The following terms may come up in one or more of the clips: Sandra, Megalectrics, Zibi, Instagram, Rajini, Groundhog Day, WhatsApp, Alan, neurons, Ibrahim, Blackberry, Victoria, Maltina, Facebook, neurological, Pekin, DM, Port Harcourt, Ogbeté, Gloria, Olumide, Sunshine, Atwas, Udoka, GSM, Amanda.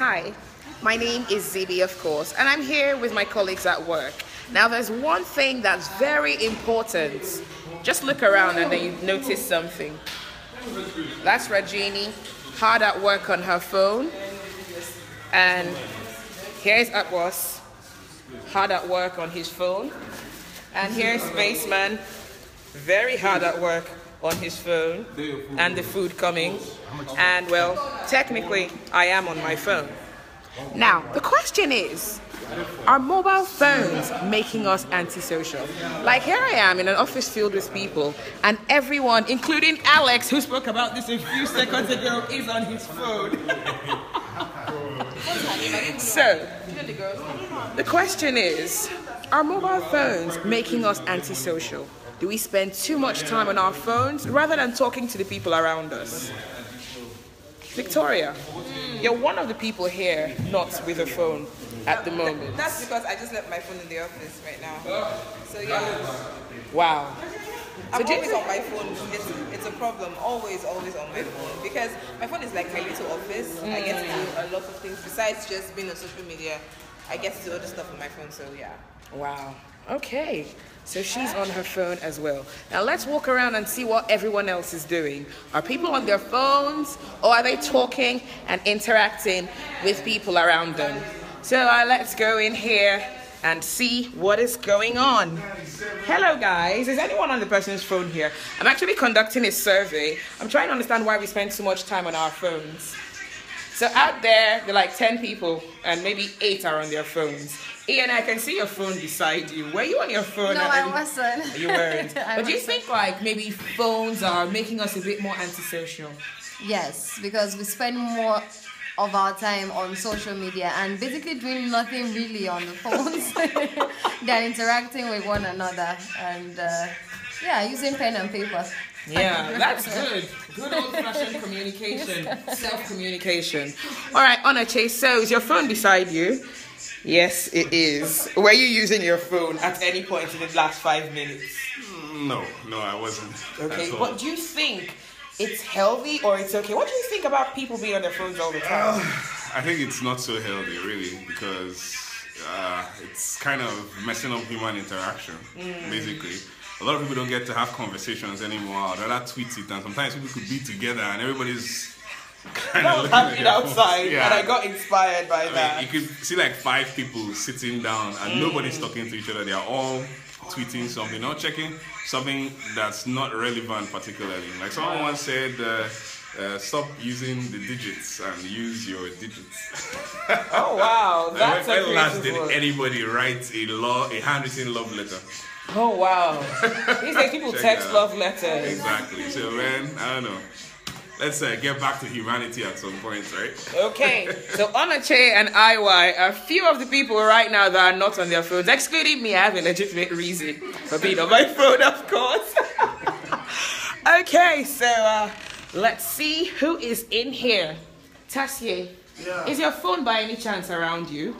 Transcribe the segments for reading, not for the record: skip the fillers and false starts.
Hi, my name is Zibi, of course, and I'm here with my colleagues at work. Now, there's one thing that's very important. Just look around and then you notice something. That's Rajini, hard at work on her phone. And here's Atwas, hard at work on his phone. And here's Baseman, very hard at work on his phone, and the food coming. And well, technically, I am on my phone. Now, the question is, are mobile phones making us antisocial? Like, here I am in an office filled with people, and everyone, including Alex, who spoke about this a few seconds ago, is on his phone. So, the question is, are mobile phones making us antisocial? Do we spend too much time on our phones rather than talking to the people around us? Victoria, you're one of the people here not with a phone at the moment. That's because I just left my phone in the office right now. So yeah. Wow. I'm always on my phone. It's a problem. Always on my phone, because my phone is like my little office. I get to do a lot of things besides just being on social media. I get to do other stuff on my phone. So yeah. Wow. Okay. So she's on her phone as well. Now let's walk around and see what everyone else is doing. Are people on their phones, or are they talking and interacting with people around them? So let's go in here and see what is going on. Hello guys, is anyone on the person's phone here? I'm actually conducting a survey. I'm trying to understand why we spend so much time on our phones. So out there, there are like 10 people and maybe 8 are on their phones. Ian, I can see your phone beside you. Were you on your phone? No, I wasn't. You weren't. But do you think like maybe phones are making us a bit more antisocial? Yes, because we spend more of our time on social media and basically doing nothing really on the phones than interacting with one another and yeah, using pen and paper. Yeah, that's good. Good old-fashioned communication, self-communication. All right, Honor Chase, so is your phone beside you? Yes, it is. Were you using your phone at any point in the last 5 minutes? No, I wasn't. Okay, what do you think? It's healthy or it's okay? What do you think about people being on their phones all the time? I think it's not so healthy, really, because it's kind of messing up human interaction, basically. A lot of people don't get to have conversations anymore. I'd rather tweet it, and sometimes people could be together and everybody's kind of looking at their phones. Yeah. And I got inspired by that. You could see like 5 people sitting down and nobody's talking to each other. They are all tweeting something or checking something that's not relevant, particularly. Like someone once said, stop using the digits and use your digits. Oh wow, that's a great last did anybody write a handwritten love letter? Oh wow. These days people text love letters. Exactly. So man, I don't know. Let's get back to humanity at some point, right? Okay, so Onache and IY are a few of the people right now that are not on their phones, excluding me. I have a legitimate reason for being on my phone, of course. Okay, so let's see who is in here. Tassier, is your phone by any chance around you?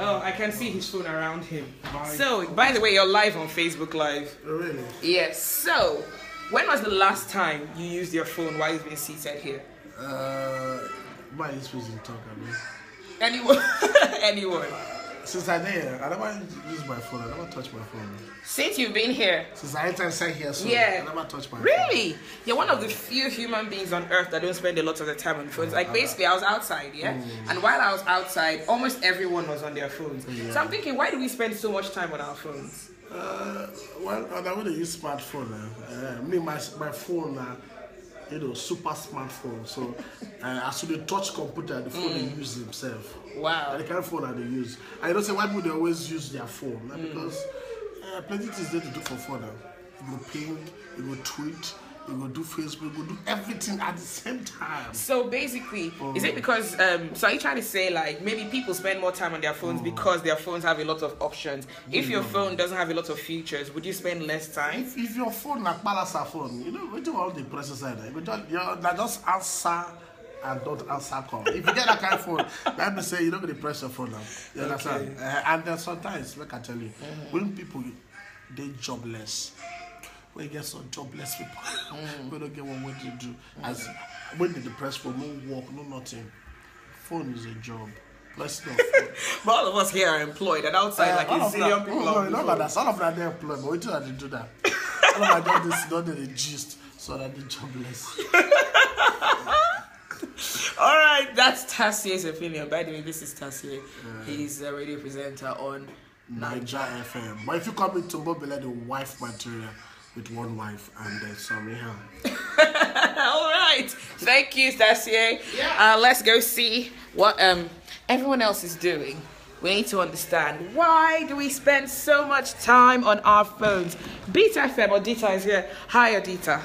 Oh, I can see his phone around him. So, by the way, you're live on Facebook Live. Really? Yes, so... when was the last time you used your phone while you've been seated here? My issues in talk, I mean. Anyone? Since I'm here, I never use my phone. I never touch my phone. Since you've been here? Since I entered here, so yeah. I never touch my phone. Really? You're one of the few human beings on earth that don't spend a lot of their time on phones. Like basically, I was outside, and while I was outside, almost everyone was on their phones. Yeah. So I'm thinking, why do we spend so much time on our phones? Well, I want to use smartphone. Me, my phone, you know, super smartphone. So, as to the touch computer, the phone they use themselves. Wow. The kind of phone that they use. I don't say why people they always use their phone. Because plenty of things they do for phone. You go ping, you go tweet, you go do Facebook, you go do everything at the same time. So basically, is it because, so are you trying to say like maybe people spend more time on their phones because their phones have a lot of options? If your phone doesn't have a lot of features, would you spend less time? If your phone like Palasa phone, you know, we do all the processor, just answer and don't answer call. If you get that kind of phone, let me say, you're not going to press your phone now. You understand? And then sometimes, like I tell you, when people, they jobless. We get some jobless people. We don't get what they do. As when they depress for no work, no nothing. phone is a job. Let's not. But all of us here are employed and outside, like a zillion people. All of that they're employed, but we do that they do that. All of that they don't do the gist, so that they're jobless. All right, that's Tassier's opinion. By the way, this is Tassier. Yeah. He's a radio presenter on Nigeria FM. But if you come into Mobile, the wife material with one wife and then some help. All right, thank you, Tassier. Yeah. Let's go see what everyone else is doing. We need to understand, why do we spend so much time on our phones? Beta FM, Odita is here. Hi, Odita.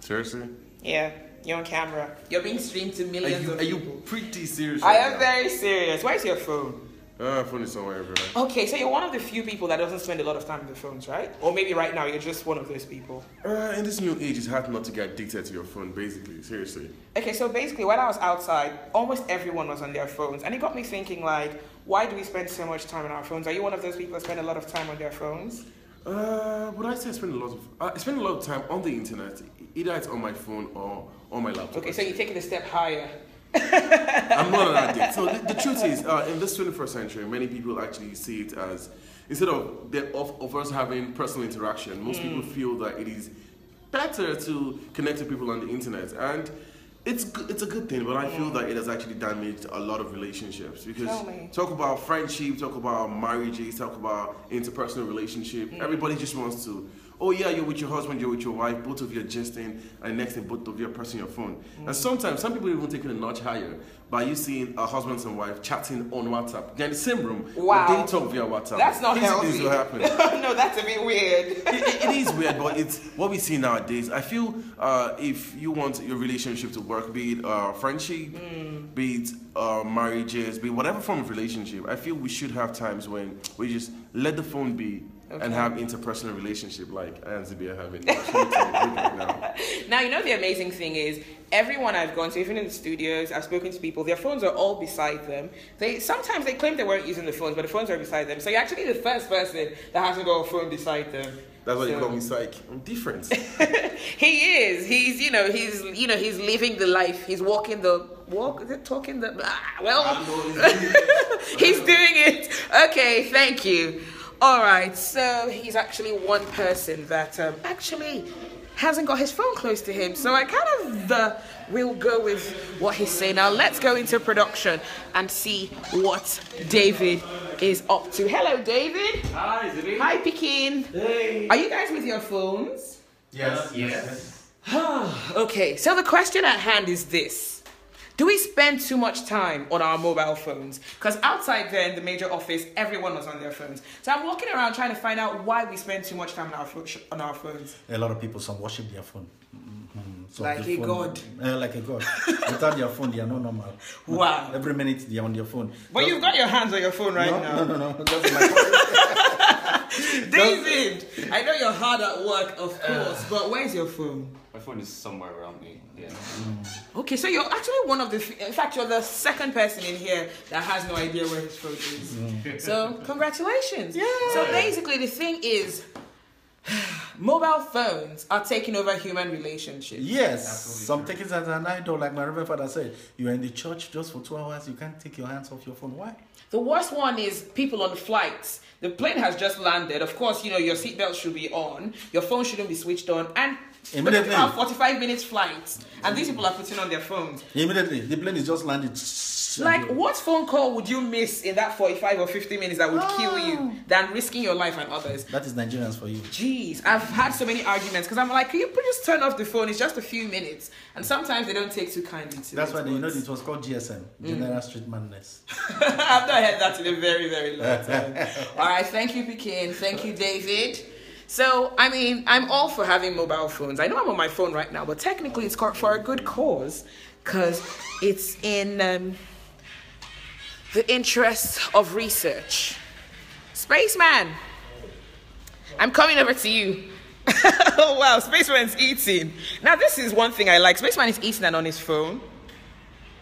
Seriously? Yeah. You're on camera. You're being streamed to millions of people. Are you pretty serious? I am very serious. Where's your phone? Phone is somewhere everywhere. Okay, so you're one of the few people that doesn't spend a lot of time on the phones, right? Or maybe right now you're just one of those people. In this new age, it's hard not to get addicted to your phone, basically. Seriously. Okay, so basically when I was outside, almost everyone was on their phones. And it got me thinking, like, why do we spend so much time on our phones? Are you one of those people that spend a lot of time on their phones? Would I say I spend a lot of time on the internet? Either it's on my phone or on my laptop. Okay, so you take it a step higher. I'm not an addict. So the truth is, in this 21st century, many people actually see it as, instead of us having personal interaction, most people feel that it is better to connect to people on the internet. And it's a good thing, but I feel that it has actually damaged a lot of relationships. Because talk about friendship, talk about marriages, talk about interpersonal relationship. Everybody just wants to, oh yeah, you're with your husband, you're with your wife, both of you are gesting, and next thing both of you are pressing your phone. And sometimes, some people even take it a notch higher by you seeing a husband and wife chatting on WhatsApp. They're in the same room, but they talk via WhatsApp. That's not healthy. Things will happen. No, that's a bit weird. it is weird, but it's what we see nowadays. I feel if you want your relationship to work, be it friendship, be it marriages, be it whatever form of relationship, I feel we should have times when we just let the phone be. Okay. And have interpersonal relationship like I and Zibi are having now. Now, you know, the amazing thing is, everyone I've gone to, even in the studios, I've spoken to people, their phones are all beside them. Sometimes they claim they weren't using the phones, but the phones are beside them. So you're actually the first person that hasn't got a phone beside them. That's why you call me psych. I'm different. He is. He's living the life. He's walking the walk. Is it talking the? He's doing it. Okay, thank you. All right, so he's actually one person that actually hasn't got his phone close to him. So I kind of will go with what he's saying. Now let's go into production and see what David is up to. Hello, David. Hi, Zibi. Hi, Pekin. Hey. Are you guys with your phones? Yes. Okay, so the question at hand is this. Do we spend too much time on our mobile phones? Because outside there in the major office, everyone was on their phones. So I'm walking around trying to find out why we spend too much time on our phones. A lot of people, some worship their phone. So like a phone, god. Like a god. Without their phone, they are not normal. Wow. Every minute they are on their phone. But you've got your hands on your phone right now. No. That's my phone. David, I know you're hard at work, of course, but where's your phone? My phone is somewhere around me. Yeah. Okay, so you're actually one of the. In fact, you're the second person in here that has no idea where his phone is. So congratulations. Yeah. So basically, the thing is, mobile phones are taking over human relationships. Yes. Absolutely. Some take it as an idol, like my reverend father said. You're in the church just for 2 hours. You can't take your hands off your phone. Why? The worst one is people on flights. The plane has just landed. Of course, you know your seatbelt should be on. Your phone shouldn't be switched on, and immediately, 45 minutes flights, and these people are putting on their phones. Immediately, the plane is just landed. Like, what phone call would you miss in that 45 or 50 minutes that would kill you than risking your life and others? That is Nigerians for you. Jeez, I've had so many arguments because I'm like, can you just turn off the phone? It's just a few minutes, and sometimes they don't take too kindly to. That's why they, it was called GSM, General Street Madness. I've not heard that in a very, very long time. All right, thank you, Pekin. Thank you, David. So, I mean, I'm all for having mobile phones. I know I'm on my phone right now, but technically it's for a good cause because it's in the interest of research. Spaceman, I'm coming over to you. Oh, wow, Spaceman's eating. Now, this is one thing I like. Spaceman is eating and on his phone.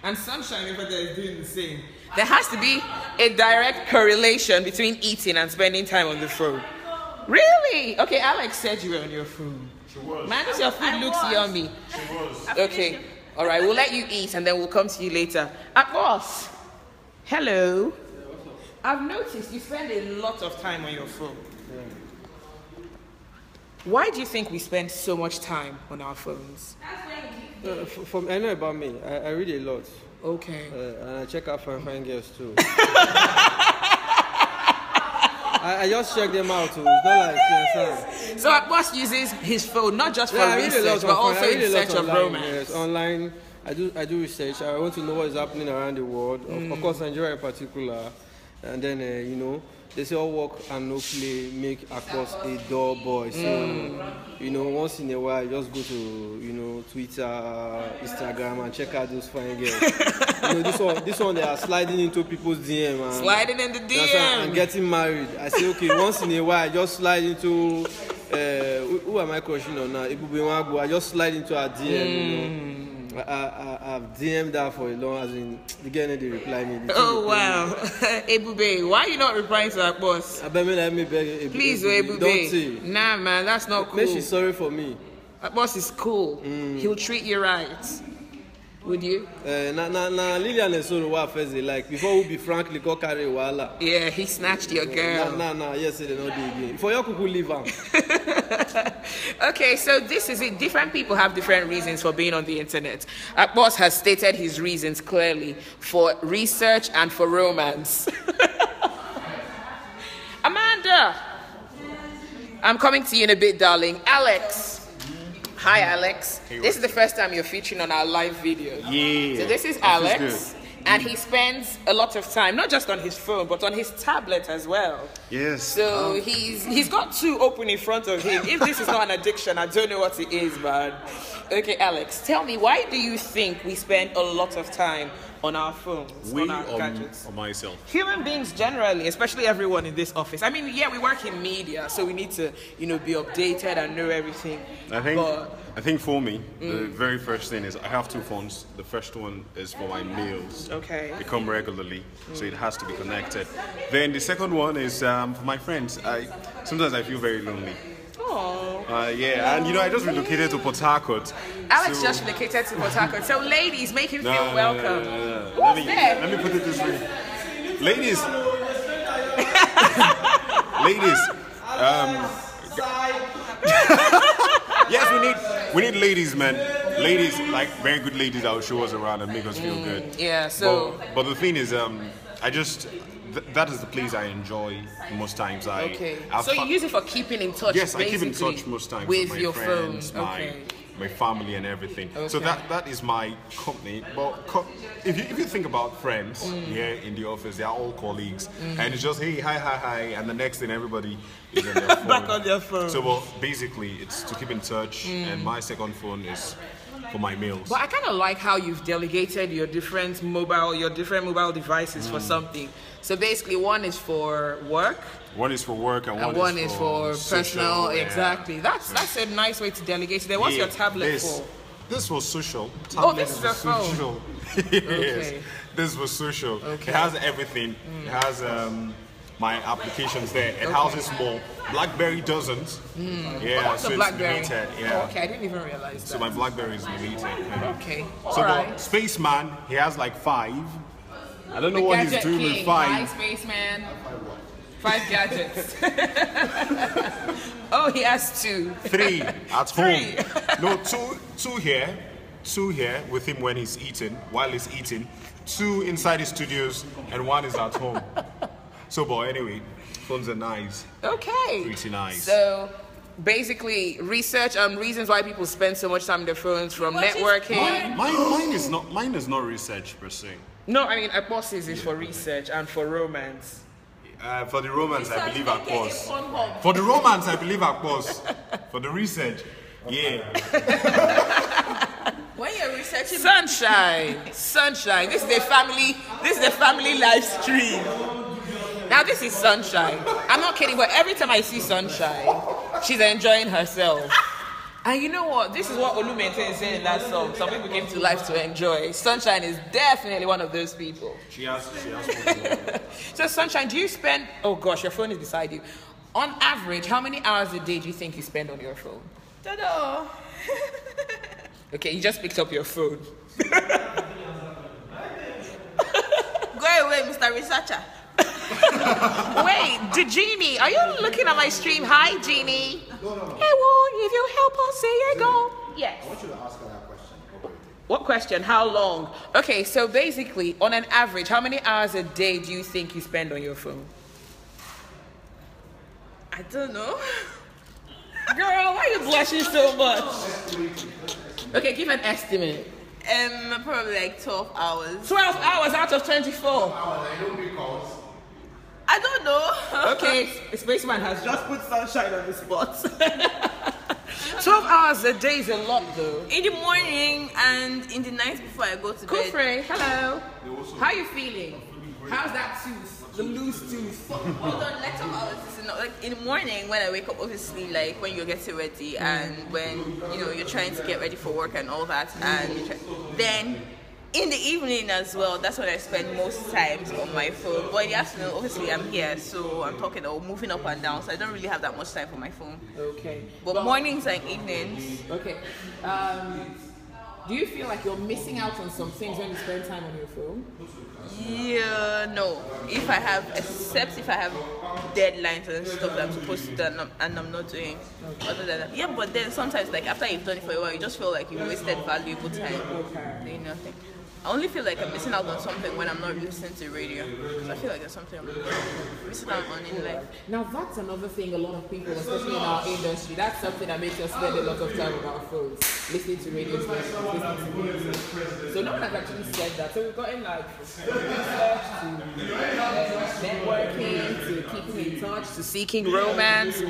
And Sunshine over there is doing the same. There has to be a direct correlation between eating and spending time on the phone. Really? Okay, Alex said you were on your phone. She was. Man, your food looks yummy. She was. Okay. All right, we'll let you eat and then we'll come to you later. Atwas, hello. I've noticed you spend a lot of time on your phone. Why do you think we spend so much time on our phones? I know about me. I read a lot. Okay. And I check out fine girls too. I just check them out too. It's not like yes. So Atwas uses his phone not just for research, but also in search of romance. Yes, online. I do research. I want to know what is happening around the world. Of course, Nigeria in particular. And then they say all work and no play make Atwas a dull boy. So once in a while, I just go to Twitter, Instagram, and check out those fine girls. this one they are sliding into people's DM and sliding in the DM and getting married. I say okay, once in a while, I just slide into who am I crushing on now? Ebube, I just slide into our DM. I've DM'd her for a long as in the girl they reply me. Oh wow. Ebube, why are you not replying to that boss? I beg me beg. Please Ebube. Don't say. Nah man, that's not cool. Make she sorry for me. That boss is cool. He'll treat you right. Would you? Nah, Lillian and Solo what first they like. Before we be frankly go carry wala. Yeah, he snatched your girl. Nah, yes they don't do again. For your cuckoo leave him. Okay, so this is it. Different people have different reasons for being on the internet. Atwas has stated his reasons clearly for research and for romance. Amanda, I'm coming to you in a bit, darling. Alex, hi Alex. This is the first time you're featuring on our live video. Yeah. So this is Alex. And he spends a lot of time, not just on his phone, but on his tablet as well. Yes. So he's got two open in front of him. If this is not an addiction, I don't know what it is, man. Okay, Alex, tell me, why do you think we spend a lot of time on our phones, on our gadgets? Or myself? Human beings generally, especially everyone in this office. I mean, yeah, we work in media, so we need to, be updated and know everything. I think for me, the very first thing is I have two phones. The first one is for my mails. Okay. They come regularly, so it has to be connected. Then the second one is for my friends. Sometimes I feel very lonely. I just relocated to Port Harcourt. Alex just relocated to Port Harcourt. So ladies, make him feel welcome. No. Let me put it this way. Ladies. Ladies. Yes, we need ladies, man. Ladies, like very good ladies that will show us around and make us feel good. Yeah, so... But the thing is, that is the place I enjoy most times. So you use it for keeping in touch. Yes, I keep in touch most times with your friends, my family, and everything. Okay. So that is my company. But if you think about friends here in the office, they are all colleagues, and it's just hey, hi, and the next thing everybody is on their phone. Back on their phone. So basically, it's to keep in touch, and my second phone is for my mails. But I kind of like how you've delegated your different mobile devices for something. So basically, one is for work. One is for work and one is for personal. Social, exactly. That's a nice way to delegate. So then what's your tablet for? This was social. Tablet this is your social. Phone. Yes. Okay. This was social. Okay. It has everything. It has my applications there. It houses more. BlackBerry doesn't. Yeah, so it's limited. Yeah. Oh, okay, I didn't even realize that. So my BlackBerry is limited. Yeah. Okay. So the Spaceman, he has like 5. I don't know what he's doing with 5. Hi, Spaceman. 5 gadgets. Oh, he has 2. 3 at home. No, 2 here. 2 here with him when he's eating, while he's eating. 2 inside his studios, and 1 is at home. So, anyway, phones are nice. Okay. Pretty nice. So, basically, research reasons why people spend so much time on their phones, from networking. Mine is not research per se. No, I mean, Atwas is for research and for romance. For the romance, I believe Atwas. For the romance, I believe Atwas. For the research, When you're researching, sunshine. This is a family live stream. Now this is Sunshine. I'm not kidding, but every time I see Sunshine, she's enjoying herself. And you know what? This is what Olumide is saying in that song. Some people came to life to enjoy. Sunshine is definitely one of those people. She has. So Sunshine, do you spend... Oh gosh, your phone is beside you. On average, how many hours a day do you think you spend on your phone? Don't know. Okay, you just picked up your phone. Go away, Mr. Researcher. Wait, Jeannie, are you looking at my stream? Hi, Jeannie. No. Hey, well, if you help us, say you go. Yes. I want you to ask her that question. What question? How long? Okay, so basically, on an average, how many hours a day do you think you spend on your phone? I don't know. Girl, why are you blushing so much? Okay, give an estimate. Probably like 12 hours. 12 hours out of 24? I don't know. Okay, Spaceman has just put Sunshine on the spot. 12 hours a day is a lot though. In the morning and in the night before I go to bed. Kufre, hello. How are you feeling? How's that tooth? The loose tooth? Hold on, like 12 hours is not like in the morning when I wake up, obviously, like when you're getting ready and when you know you're trying to get ready for work and all that, and then in the evening as well, that's when I spend most times on my phone. But in the afternoon, obviously, I'm here, so I'm talking or moving up and down, so I don't really have that much time for my phone. Okay. But mornings and evenings. Okay. Do you feel like you're missing out on some things when you spend time on your phone? Yeah, no. If I have, except if I have deadlines and stuff that I'm supposed to do and I'm not doing. Okay. Other than that, yeah, but then sometimes, like after you've done it for a while, you just feel like you wasted valuable time. Okay. Doing nothing. I only feel like I'm missing out on something when I'm not listening to radio, because I feel like there's something I'm missing out on in life. Now that's another thing a lot of people, especially in our industry, that's something that makes us spend a lot of time on our phones, listening to radio, listening to music. So no one has actually said that. So we've gotten like research to networking, to keeping in touch, to seeking romance.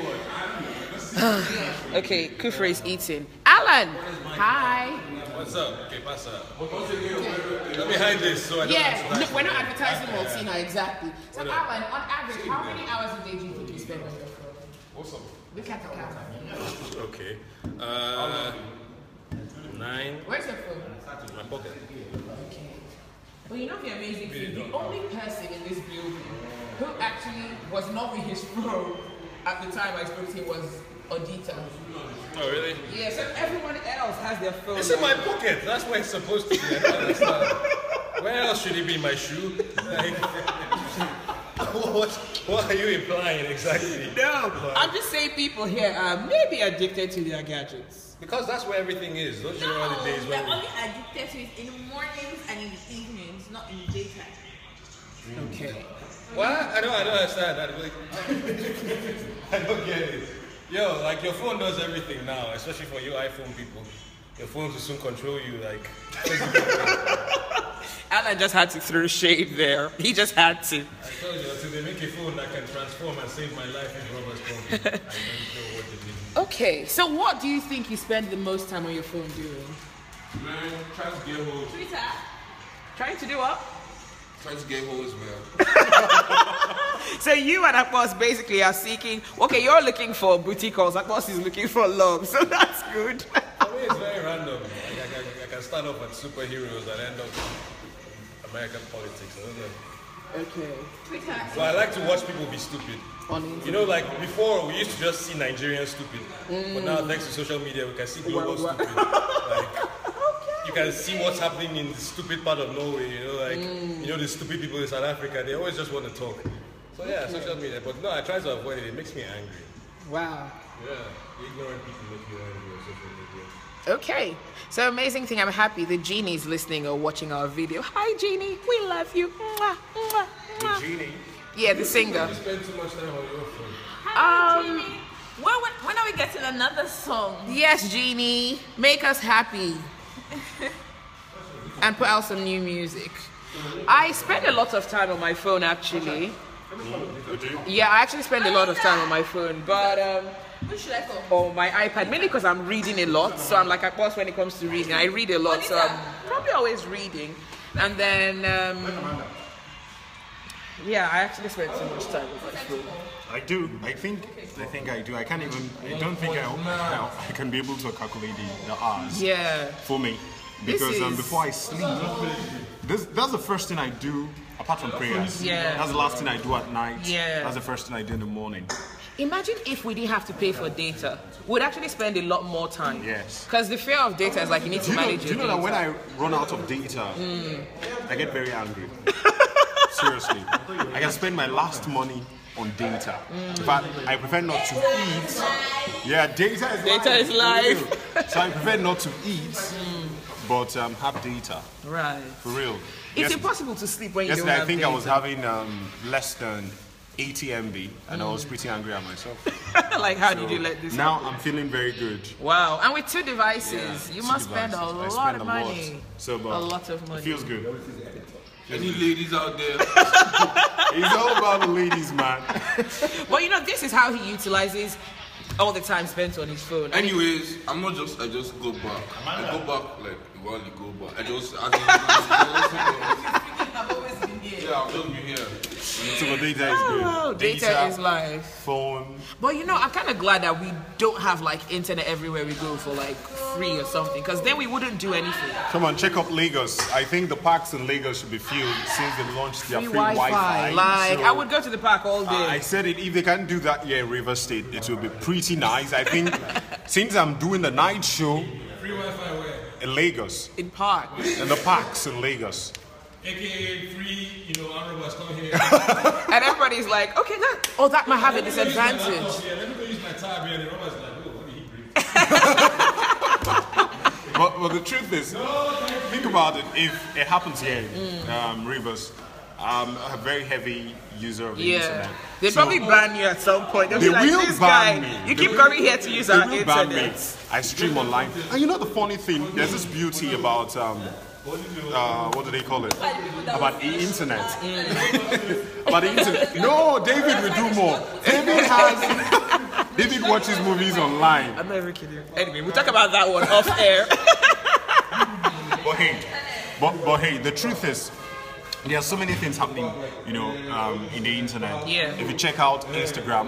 Okay, Kufre is eating. Alan! Hi! What's up? Okay, pass up. Let me hide this so I don't advertise. We're not advertising Maltina, exactly. So Alan, on average, how many hours a day do you think you spend on your phone? Awesome. Look at the counter. Okay. 9. Where's your phone? In my pocket. Okay. Well, you know the amazing thing? The only person in this building who actually was not with his phone at the time I spoke to him was Odita. Oh, really? Yeah, so everyone else has their phone. It's in my pocket. That's where it's supposed to be. I don't understand. Where else should it be? My shoe? Like, what are you implying exactly? No, but I'm just saying people here are maybe addicted to their gadgets. Because that's where everything is. Those no, are the days when they're only addicted to it in the mornings and in the evenings, not in the daytime. Okay. What? I don't understand that. I don't get it. Yo, like your phone does everything now, especially for you iPhone people. Your phone will soon control you, like. Alan just had to throw shade there. He just had to. I told you, until they make a phone that can transform and save my life in Robert's phone, I don't know what they mean. Okay, so what do you think you spend the most time on your phone doing? Man, trying to get hold. Twitter. Trying to do what? Trying to get hold as well. So you and Atwas basically are seeking, okay, you're looking for booty calls, Atwas is looking for love, so that's good. For me, it's very random. I can start off at superheroes and end up in American politics, I don't know. Okay. So I like to watch people be stupid. You know, like before we used to just see Nigerian stupid, but now thanks to social media we can see global stupid. Like, you can see what's happening in the stupid part of Norway, you know, like, you know, the stupid people in South Africa, they always just want to talk. So yeah, social media, but no, I try to avoid it, it makes me angry. Wow. Yeah, ignorant people make you angry on social media. Okay, so amazing thing, I'm happy the Jeannie's listening or watching our video. Hi Jeannie, we love you. Mwah, mwah, mwah. The Jeannie? Yeah, the singer. You spend too much time on your phone. Hi Jeannie. When are we getting another song? Yes Jeannie, make us happy. And put out some new music. I spend a lot of time on my phone actually. Yeah, I actually spend a lot of time on my phone, but or my iPad, mainly because I'm reading a lot. So I'm like, of course, when it comes to reading, I read a lot, so I'm probably always reading. And then, yeah, I actually spend so much time on my phone. I think I do. I can't even. I don't think I can be able to calculate the hours. Yeah. For me, because before I sleep, that's the first thing I do. Apart from prayers, that's the last thing I do at night. Yeah. That's the first thing I do in the morning. Imagine if we didn't have to pay for data. We'd actually spend a lot more time. Yes. Because the fear of data is like you need to manage your data. Do you know that when I run out of data, I get very angry. Seriously. I can spend my last money on data. But I prefer not to eat. Yeah, data is life. So I prefer not to eat, but have data. Right. For real. It's impossible to sleep when you don't have data. I was having less than 80 MB and I was pretty angry at myself. Like, how did you let this happen? Now I'm feeling very good. Wow. And with two devices, you must spend a lot of money. So, but a lot of money. It feels good. Any ladies out there? It's all about the ladies, man. Well, you know, this is how he utilizes all the time spent on his phone. Anyways, I just go back. I go back like a while ago, but I've always been here. Yeah, I've always been here. So the data is good. Oh, data is life. Phone. But you know, I'm kind of glad that we don't have like internet everywhere we go for like free or something, because then we wouldn't do anything. Come on, check up Lagos. I think the parks in Lagos should be filled since they launched their free Wi-Fi. Like, so, I would go to the park all day. I said it. If they can do that in River State, it will be pretty nice. I think since I'm doing the night show, free Wi-Fi where? In Lagos. In parks. In the parks in Lagos. AKA free, you know, honorable has come here. And everybody's like, okay, that, oh, that might have a disadvantage. Let me go use my tab here. The robber's like, oh, what did he bring? But the truth is, think about it, if it happens here, Rivers, I'm a very heavy user of the internet. They probably ban you at some point. They'll be like, this guy, you keep coming here to use our internet. I stream online. And you know the funny thing, there's this beauty about... what do they call it? About the internet. About the internet. No, David will do more. David watches movies online. I'm never kidding. Anyway, we'll talk about that one off air. But hey, the truth is, there are so many things happening, you know, in the internet. Yeah. If you check out Instagram,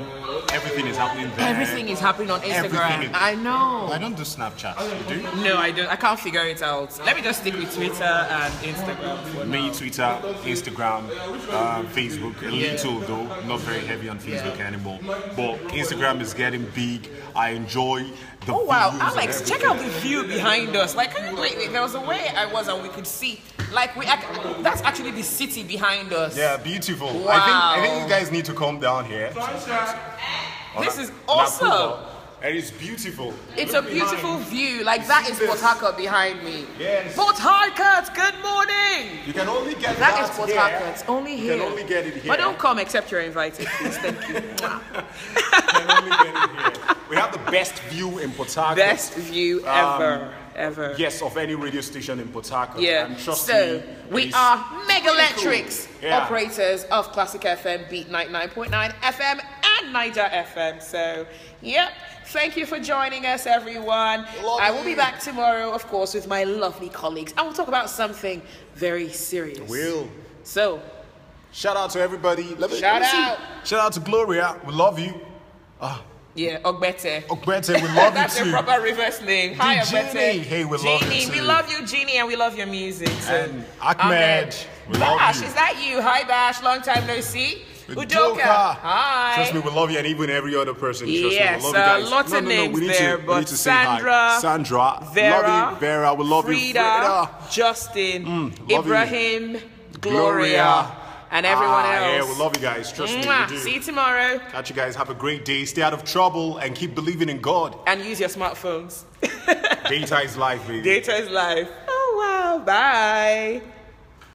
everything is happening there. Everything is happening on Instagram. I know. I don't do Snapchat. You do? No, I don't. I can't figure it out. Let me just stick with Twitter and Instagram. Me, Twitter, Instagram, Facebook. A little though, not very heavy on Facebook anymore. But Instagram is getting big. I enjoy the Oh wow, Alex, check out the view behind us. Like, there was a way and we could see. Like, that's actually the city behind us. Yeah, beautiful. Wow. I think you guys need to come down here. This is awesome. And it's beautiful. It's a beautiful view. Like, that is Port Harcourt behind me. Yes. Port Harcourt, good morning. You can only get that is Port Harcourt. Only here. You can only get it here. But don't come except you're invited, please. Thank you. You can only get it here. We have the best view in Port Harcourt. Best view ever. Yes, of any radio station in Port Harcourt. Yeah. And trust me, we are Megalectrics, operators of Classic FM, Beat 99.9 FM, and Niger FM. So, yep. Thank you for joining us, everyone. I will be back tomorrow, of course, with my lovely colleagues. I will talk about something very serious. So, shout out to everybody. Shout out to Gloria. We love you. Yeah, Ogbeté. Ogbeté, we love you too. That's your proper reverse name. Hi, Ogbeté. Hey, we love you too. We love you, Jeannie, and we love your music. So. And Ahmed, we love you. Bash, is that you? Hi, Bash. Long time no see. Udoka. Hi. Trust me, we love you, and even every other person. Yes, lots of names there, but Sandra, Vera, we love you. Frida, Justin, Ibrahim, Gloria. And everyone else. Yeah, we love you guys. Trust me. See you tomorrow. Catch you guys. Have a great day. Stay out of trouble and keep believing in God. And use your smartphones. Data is life, baby. Data is life. Oh, wow. Bye.